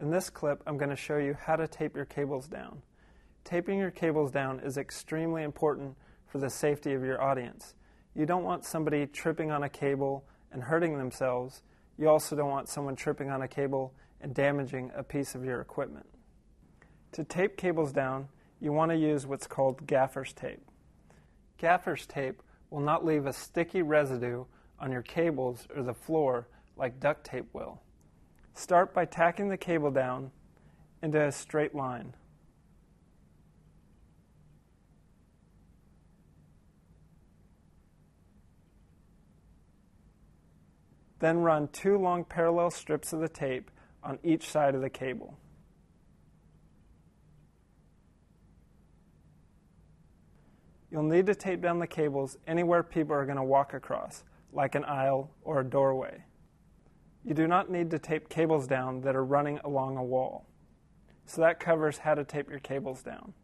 In this clip, I'm going to show you how to tape your cables down. Taping your cables down is extremely important for the safety of your audience. You don't want somebody tripping on a cable and hurting themselves. You also don't want someone tripping on a cable and damaging a piece of your equipment. To tape cables down, you want to use what's called gaffer's tape. Gaffer's tape will not leave a sticky residue on your cables or the floor like duct tape will. Start by tacking the cable down into a straight line. Then run 2 long parallel strips of the tape on each side of the cable. You'll need to tape down the cables anywhere people are going to walk across, like an aisle or a doorway. You do not need to tape cables down that are running along a wall. So that covers how to tape your cables down.